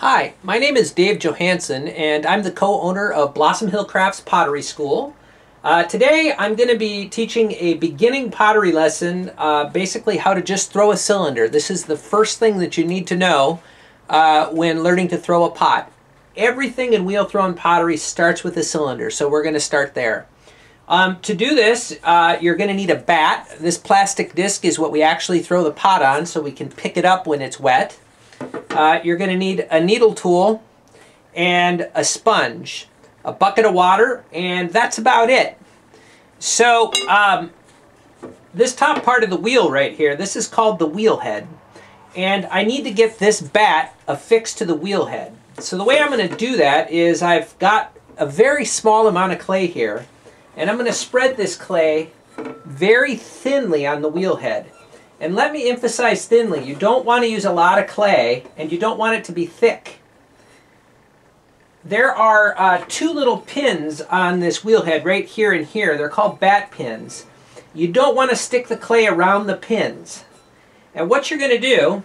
Hi, my name is Dave Johansson, and I'm the co-owner of Blossom Hill Crafts Pottery School. Today I'm going to be teaching a beginning pottery lesson, basically how to just throw a cylinder. This is the first thing that you need to know when learning to throw a pot. Everything in wheel throwing pottery starts with a cylinder, so we're going to start there. To do this, you're going to need a bat. This plastic disc is what we actually throw the pot on so we can pick it up when it's wet. You're going to need a needle tool and a sponge, a bucket of water, and that's about it. So this top part of the wheel right here, this is called the wheel head. And I need to get this bat affixed to the wheel head. So the way I'm going to do that is I've got a very small amount of clay here, and I'm going to spread this clay very thinly on the wheel head. And let me emphasize thinly. You don't want to use a lot of clay, and you don't want it to be thick. There are two little pins on this wheelhead right here and here. They're called bat pins. You don't want to stick the clay around the pins. And what you're going to do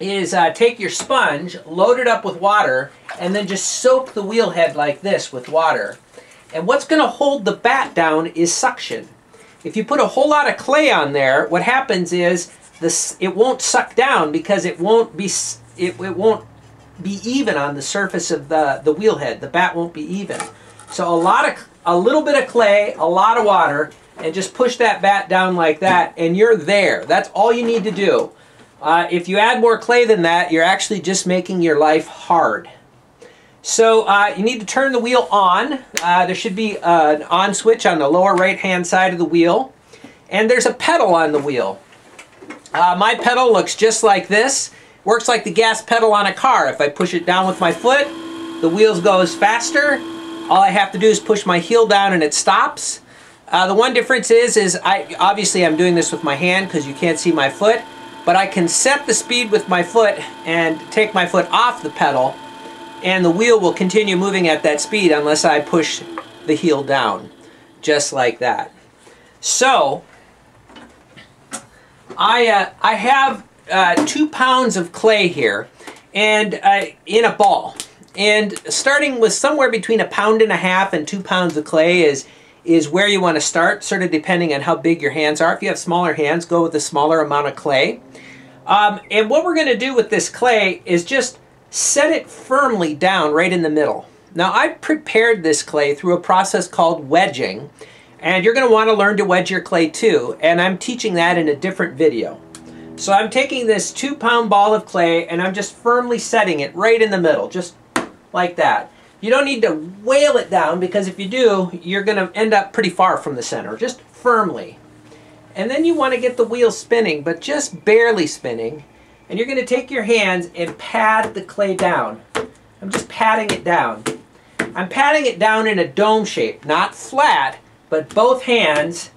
is take your sponge, load it up with water, and then just soak the wheelhead like this with water. And what's going to hold the bat down is suction. If you put a whole lot of clay on there, what happens is it won't suck down because it won't be even on the surface of the wheel head. The bat won't be even. So a little bit of clay, a lot of water, and just push that bat down like that, and you're there. That's all you need to do. If you add more clay than that, you're actually just making your life hard. So you need to turn the wheel on. There should be an on switch on the lower right hand side of the wheel. And there's a pedal on the wheel. My pedal looks just like this. Works like the gas pedal on a car. If I push it down with my foot, the wheel goes faster. All I have to do is push my heel down and it stops. The one difference is I'm doing this with my hand because you can't see my foot, but I can set the speed with my foot and take my foot off the pedal, and the wheel will continue moving at that speed unless I push the heel down, just like that. So I have 2 pounds of clay here, and in a ball. And starting with somewhere between 1.5 pounds and 2 pounds of clay is where you want to start, sort of depending on how big your hands are. If you have smaller hands, go with a smaller amount of clay. And what we're going to do with this clay is just set it firmly down right in the middle. Now, I prepared this clay through a process called wedging, and you're going to want to learn to wedge your clay too, and I'm teaching that in a different video. So I'm taking this 2 pound ball of clay and I'm just firmly setting it right in the middle, just like that. You don't need to whale it down, because if you do, you're going to end up pretty far from the center, just firmly. And then you want to get the wheel spinning, but just barely spinning. And you're going to take your hands and pat the clay down. I'm just patting it down. I'm patting it down in a dome shape, not flat, but both hands,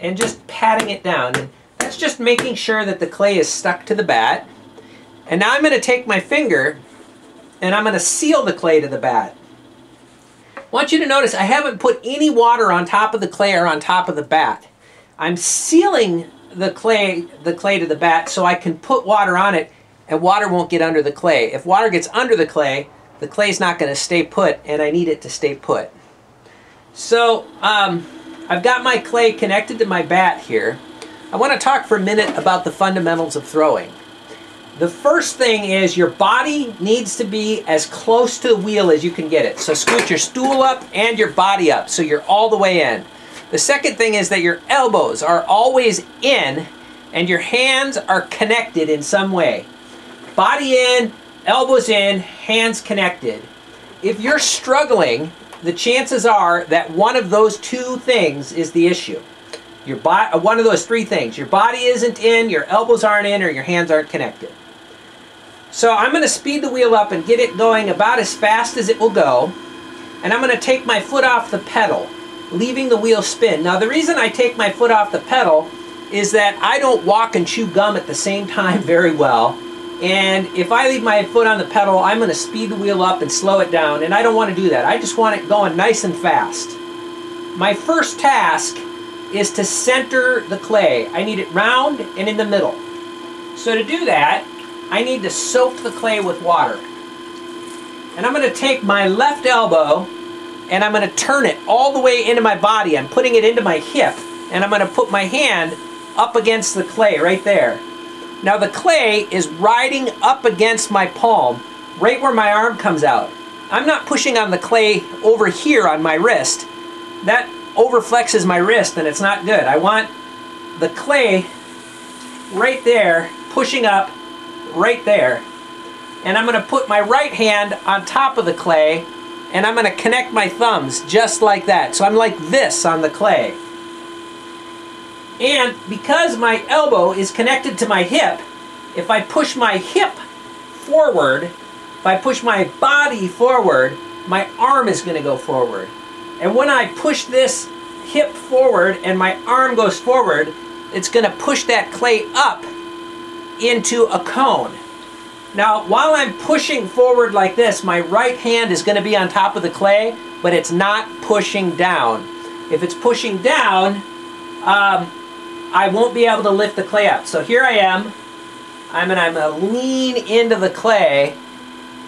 and just patting it down. And that's just making sure that the clay is stuck to the bat. And now I'm going to take my finger and I'm going to seal the clay to the bat. I want you to notice I haven't put any water on top of the clay or on top of the bat. I'm sealing the clay to the bat so I can put water on it and water won't get under the clay. If water gets under the clay's not going to stay put, and I need it to stay put. So I've got my clay connected to my bat here. I want to talk for a minute about the fundamentals of throwing. The first thing is your body needs to be as close to the wheel as you can get it. So scoot your stool up and your body up so you're all the way in. The second thing is that your elbows are always in and your hands are connected in some way. Body in, elbows in, hands connected. If you're struggling, the chances are that one of those two things is the issue. One of those three things. Your body isn't in, your elbows aren't in, or your hands aren't connected. So I'm going to speed the wheel up and get it going about as fast as it will go. And I'm going to take my foot off the pedal, leaving the wheel spin. Now, the reason I take my foot off the pedal is that I don't walk and chew gum at the same time very well. And if I leave my foot on the pedal, I'm going to speed the wheel up and slow it down. And I don't want to do that. I just want it going nice and fast. My first task is to center the clay. I need it round and in the middle. So to do that, I need to soak the clay with water. and I'm going to take my left elbow and I'm going to turn it all the way into my body. I'm putting it into my hip, and I'm going to put my hand up against the clay right there. Now the clay is riding up against my palm, right where my arm comes out. I'm not pushing on the clay over here on my wrist. That overflexes my wrist and it's not good. I want the clay right there, pushing up right there. And I'm going to put my right hand on top of the clay, and I'm going to connect my thumbs just like that. So I'm like this on the clay. And because my elbow is connected to my hip, if I push my hip forward, if I push my body forward, my arm is going to go forward. And when I push this hip forward and my arm goes forward, it's going to push that clay up into a cone. Now, while I'm pushing forward like this, my right hand is going to be on top of the clay, but it's not pushing down. If it's pushing down, I won't be able to lift the clay up. So here I am. I'm going to lean into the clay,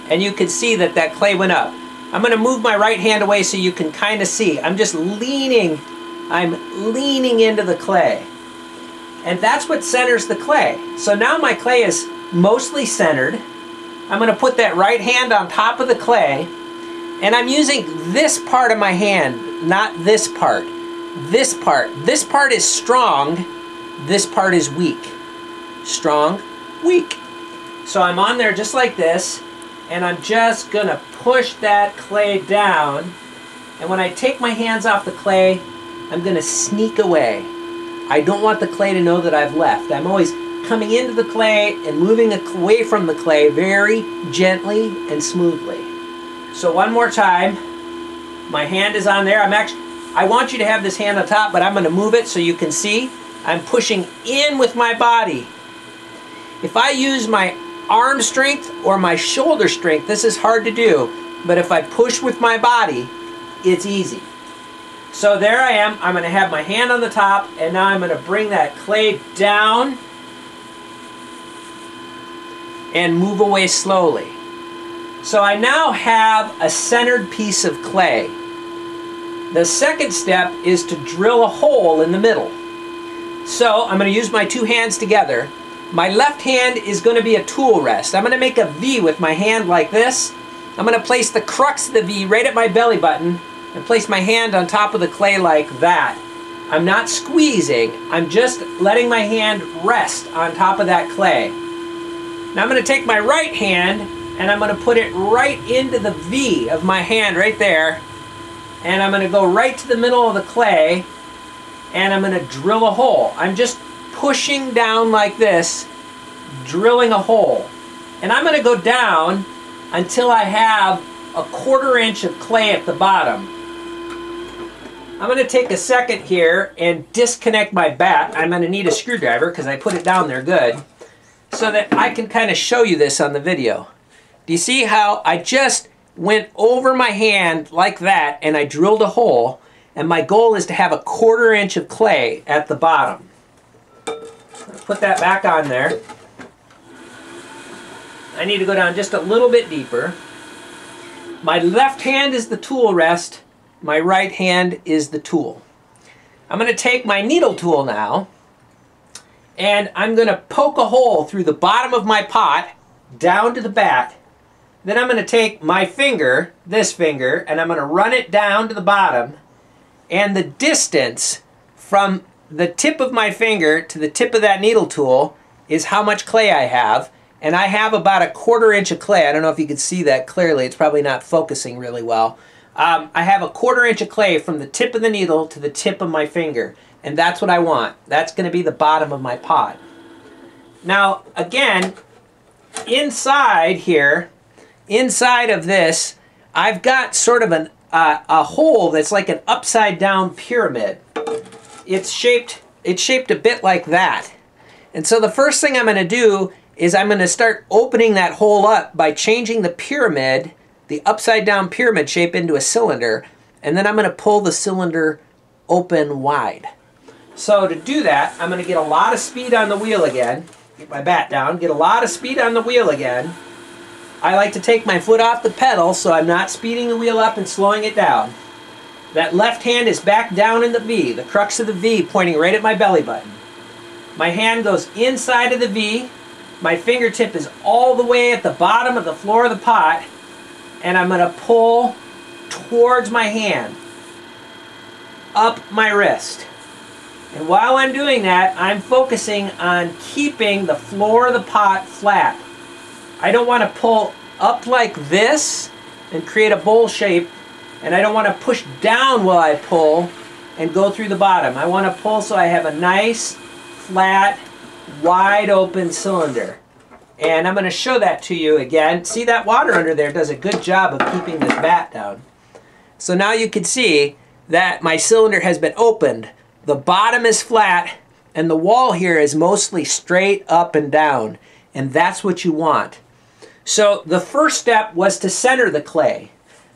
and you can see that that clay went up. I'm going to move my right hand away so you can kind of see. I'm just leaning. I'm leaning into the clay. And that's what centers the clay. So now my clay is mostly centered. I'm going to put that right hand on top of the clay, and I'm using this part of my hand, not this part. This part. This part is strong. This part is weak. Strong, weak. So I'm on there just like this, and I'm just going to push that clay down. And when I take my hands off the clay, I'm going to sneak away. I don't want the clay to know that I've left. I'm always coming into the clay and moving away from the clay very gently and smoothly. So one more time. My hand is on there. I want you to have this hand on top, but I'm going to move it so you can see. I'm pushing in with my body. If I use my arm strength or my shoulder strength, this is hard to do, but if I push with my body, it's easy. So there I am. I'm going to have my hand on the top, and now I'm going to bring that clay down and move away slowly. So I now have a centered piece of clay. The second step is to drill a hole in the middle. So I'm going to use my two hands together. My left hand is going to be a tool rest. I'm going to make a V with my hand like this. I'm going to place the crux of the V right at my belly button, and place my hand on top of the clay like that. I'm not squeezing, I'm just letting my hand rest on top of that clay. Now I'm going to take my right hand and I'm going to put it right into the V of my hand right there, and I'm going to go right to the middle of the clay, and I'm going to drill a hole. I'm just pushing down like this, drilling a hole, and I'm going to go down until I have a 1/4 inch of clay at the bottom. I'm going to take a second here and disconnect my bat. I'm going to need a screwdriver because I put it down there good, so that I can kind of show you this on the video. Do you see how I just went over my hand like that and I drilled a hole, and my goal is to have a 1/4 inch of clay at the bottom. Put that back on there. I need to go down just a little bit deeper. My left hand is the tool rest. My right hand is the tool. I'm going to take my needle tool now, and I'm going to poke a hole through the bottom of my pot down to the bat. Then I'm going to take my finger, this finger, and I'm going to run it down to the bottom, and the distance from the tip of my finger to the tip of that needle tool is how much clay I have. And I have about a 1/4 inch of clay. I don't know if you can see that clearly. It's probably not focusing really well. I have a 1/4 inch of clay from the tip of the needle to the tip of my finger. And that's what I want. That's going to be the bottom of my pot. Now, again, inside here, inside of this, I've got sort of a hole that's like an upside down pyramid. It's shaped a bit like that. And so the first thing I'm going to do is I'm going to start opening that hole up by changing the pyramid, the upside down pyramid shape, into a cylinder, and then I'm going to pull the cylinder open wide. So to do that, I'm going to get a lot of speed on the wheel again, get my bat down, get a lot of speed on the wheel again, I like to take my foot off the pedal so I'm not speeding the wheel up and slowing it down. That left hand is back down in the V, the crux of the V pointing right at my belly button. My hand goes inside of the V, my fingertip is all the way at the bottom of the floor of the pot, and I'm going to pull towards my hand, up my wrist. And while I'm doing that, I'm focusing on keeping the floor of the pot flat. I don't want to pull up like this and create a bowl shape, and I don't want to push down while I pull and go through the bottom. I want to pull so I have a nice, flat, wide open cylinder. And I'm going to show that to you again. See, that water under there does a good job of keeping this vat down. So now you can see that my cylinder has been opened. The bottom is flat and the wall here is mostly straight up and down, and that's what you want. So the first step was to center the clay.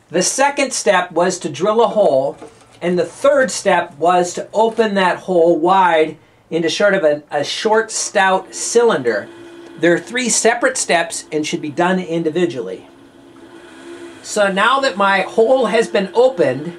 The second step was to drill a hole, and the third step was to open that hole wide into sort of a short, stout cylinder. There are three separate steps and should be done individually. So now that my hole has been opened,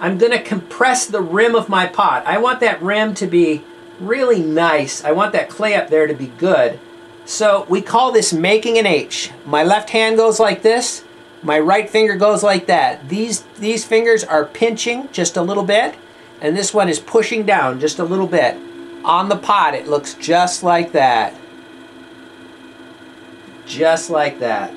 I'm going to compress the rim of my pot. I want that rim to be really nice. I want that clay up there to be good. So we call this making an H. My left hand goes like this. My right finger goes like that. These fingers are pinching just a little bit, and this one is pushing down just a little bit. On the pot, it looks just like that. Just like that.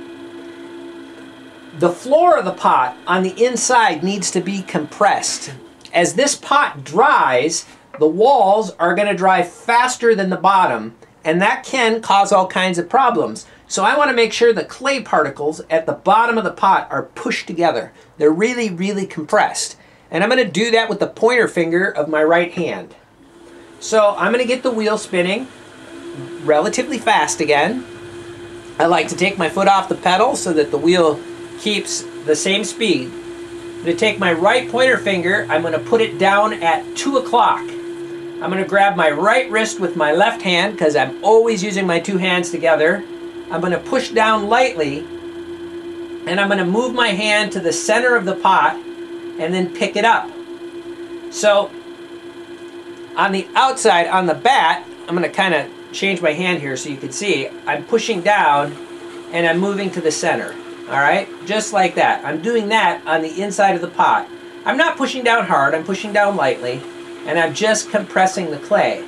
The floor of the pot on the inside needs to be compressed. As this pot dries, the walls are going to dry faster than the bottom, and that can cause all kinds of problems. So I want to make sure the clay particles at the bottom of the pot are pushed together. They're really, really compressed. And I'm going to do that with the pointer finger of my right hand. So I'm going to get the wheel spinning relatively fast again. I like to take my foot off the pedal so that the wheel keeps the same speed. I'm going to take my right pointer finger, I'm going to put it down at 2 o'clock. I'm going to grab my right wrist with my left hand, because I'm always using my two hands together. I'm going to push down lightly, and I'm going to move my hand to the center of the pot and then pick it up. So on the outside, on the bat, I'm going to kind of change my hand here so you can see. I'm pushing down and I'm moving to the center. Alright, just like that. I'm doing that on the inside of the pot. I'm not pushing down hard, I'm pushing down lightly, and I'm just compressing the clay.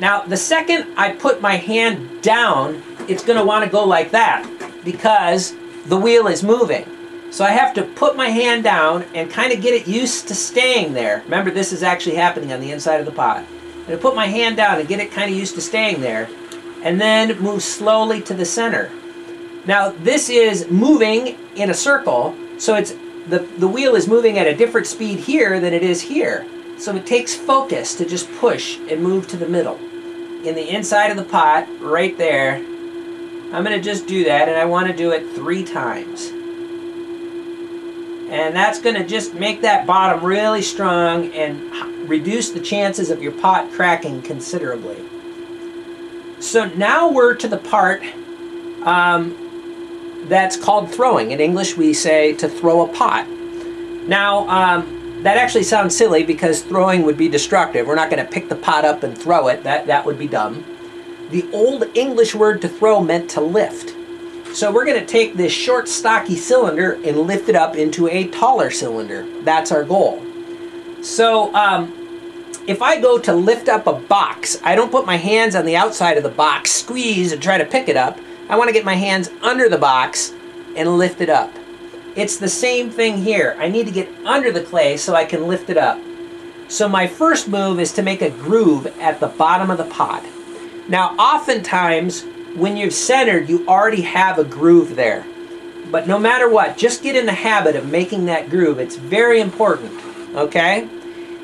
Now, the second I put my hand down, it's going to want to go like that because the wheel is moving. So I have to put my hand down and kind of get it used to staying there. Remember, this is actually happening on the inside of the pot. I'm going to put my hand down and get it kind of used to staying there, and then move slowly to the center. Now, this is moving in a circle, so it's the wheel is moving at a different speed here than it is here. So it takes focus to just push and move to the middle. In the inside of the pot, right there, I'm going to just do that, and I want to do it 3 times. And that's going to just make that bottom really strong and reduce the chances of your pot cracking considerably. So now we're to the part that's called throwing. In English, we say to throw a pot. Now, that actually sounds silly because throwing would be destructive. We're not going to pick the pot up and throw it. That would be dumb. The old English word to throw meant to lift. So we're going to take this short, stocky cylinder and lift it up into a taller cylinder. That's our goal. So if I go to lift up a box, I don't put my hands on the outside of the box, squeeze, and try to pick it up. I want to get my hands under the box and lift it up. It's the same thing here. I need to get under the clay so I can lift it up. So my first move is to make a groove at the bottom of the pot. Now, oftentimes, when you've centered, you already have a groove there. But no matter what, just get in the habit of making that groove. It's very important, okay?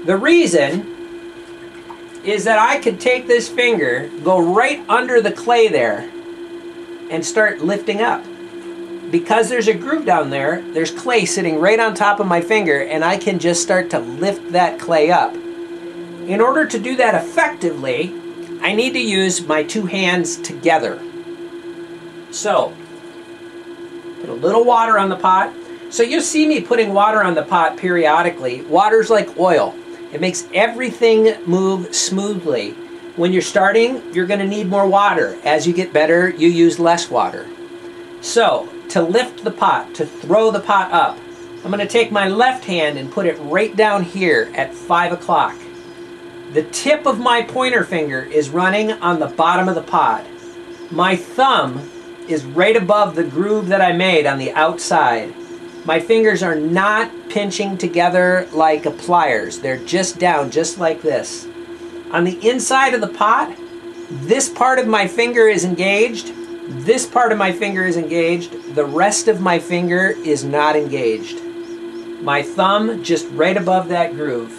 The reason is that I could take this finger, go right under the clay there, and start lifting up. Because there's a groove down there, there's clay sitting right on top of my finger, and I can just start to lift that clay up. In order to do that effectively, I need to use my two hands together. So Put a little water on the pot. So you'll see me putting water on the pot periodically. Water's like oil. It makes everything move smoothly. When you're starting, you're going to need more water. As you get better, you use less water. So, to lift the pot, to throw the pot up, I'm going to take my left hand and put it right down here at 5 o'clock. The tip of my pointer finger is running on the bottom of the pot. My thumb is right above the groove that I made on the outside. My fingers are not pinching together like pliers. They're just down, just like this. On the inside of the pot, this part of my finger is engaged. This part of my finger is engaged. The rest of my finger is not engaged. My thumb just right above that groove.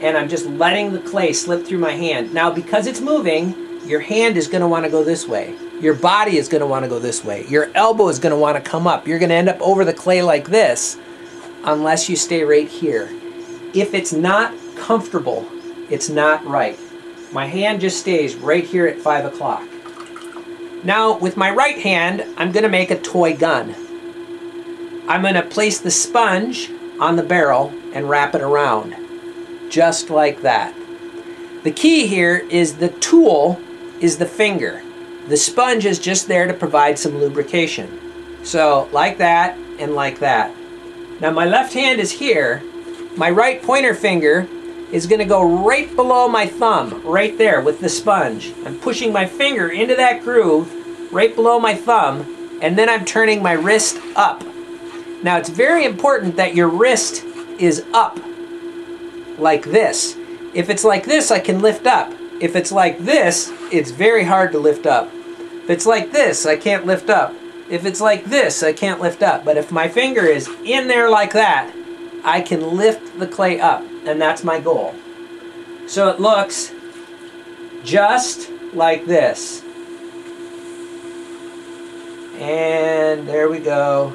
And I'm just letting the clay slip through my hand. Now, because it's moving, your hand is going to want to go this way. Your body is going to want to go this way. Your elbow is going to want to come up. You're going to end up over the clay like this unless you stay right here. If it's not comfortable, it's not right. My hand just stays right here at 5 o'clock. Now, with my right hand, I'm going to make a toy gun. I'm going to place the sponge on the barrel and wrap it around, just like that. The key here is the tool is the finger. The sponge is just there to provide some lubrication. So, like that and like that. Now, my left hand is here. My right pointer finger is going to go right below my thumb, right there with the sponge. I'm pushing my finger into that groove right below my thumb, and then I'm turning my wrist up. Now, it's very important that your wrist is up, like this. If it's like this, I can lift up. If it's like this, it's very hard to lift up. If it's like this, I can't lift up. If it's like this, I can't lift up. But if my finger is in there like that, I can lift the clay up, and that's my goal. So it looks just like this. And there we go.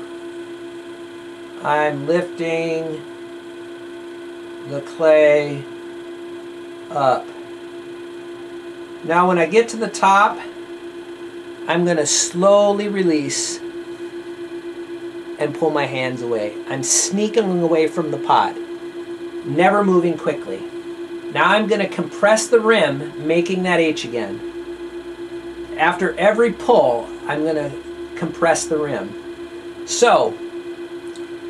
I'm lifting the clay up. Now when I get to the top, I'm going to slowly release and pull my hands away. I'm sneaking away from the pot, never moving quickly. Now I'm going to compress the rim, making that H again. After every pull, I'm going to compress the rim. So,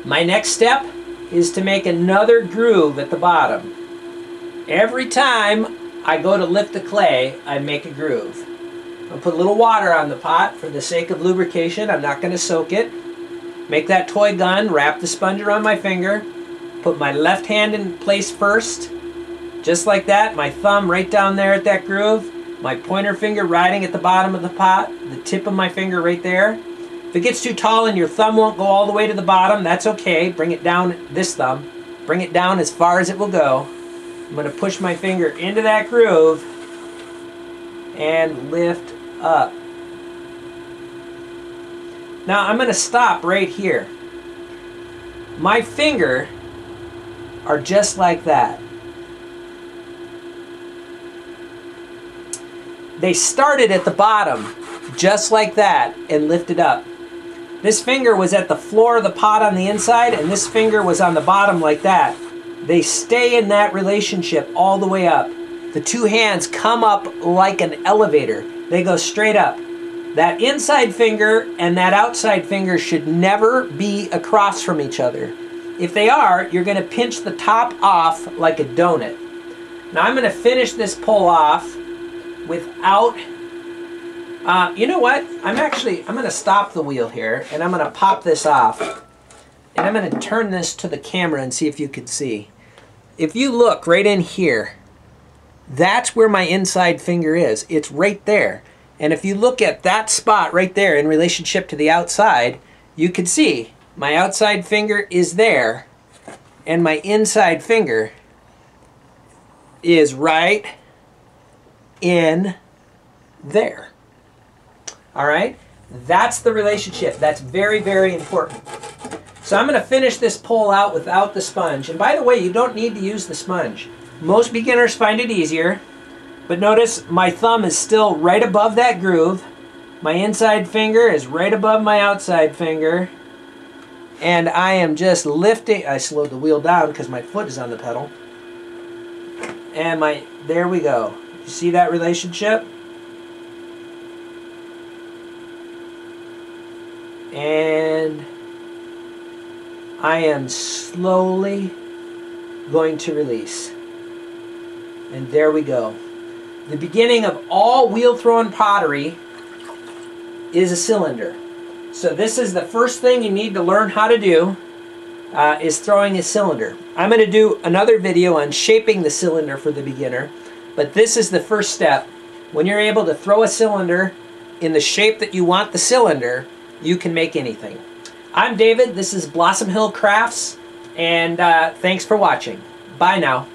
my next step is to make another groove at the bottom. Every time I go to lift the clay, I make a groove. I'll put a little water on the pot for the sake of lubrication. I'm not going to soak it. Make that toy gun, wrap the sponge around my finger, put my left hand in place first, just like that, my thumb right down there at that groove, my pointer finger riding at the bottom of the pot, the tip of my finger right there. If it gets too tall and your thumb won't go all the way to the bottom, that's okay. Bring it down, this thumb, bring it down as far as it will go. I'm going to push my finger into that groove and lift up. Now I'm going to stop right here. My finger are just like that. They started at the bottom just like that and lifted up. This finger was at the floor of the pot on the inside, and this finger was on the bottom like that. They stay in that relationship all the way up. The two hands come up like an elevator. They go straight up. That inside finger and that outside finger should never be across from each other. If they are, you're going to pinch the top off like a donut. Now I'm going to finish this pull off without... you know what? I'm going to stop the wheel here, and I'm going to pop this off. And I'm going to turn this to the camera and see if you can see. If you look right in here, that's where my inside finger is. It's right there. And if you look at that spot right there in relationship to the outside, you can see my outside finger is there and my inside finger is right in there. All right? That's the relationship. That's very, very important. So I'm going to finish this pull out without the sponge. And by the way, you don't need to use the sponge. Most beginners find it easier. But notice my thumb is still right above that groove. My inside finger is right above my outside finger, and I am just lifting. I slowed the wheel down because my foot is on the pedal. And there we go. You see that relationship? And I am slowly going to release. And there we go. The beginning of all wheel-thrown pottery is a cylinder. So this is the first thing you need to learn how to do, is throwing a cylinder. I'm going to do another video on shaping the cylinder for the beginner, but this is the first step. When you're able to throw a cylinder in the shape that you want the cylinder, you can make anything. I'm David, this is Blossom Hill Crafts, and thanks for watching. Bye now.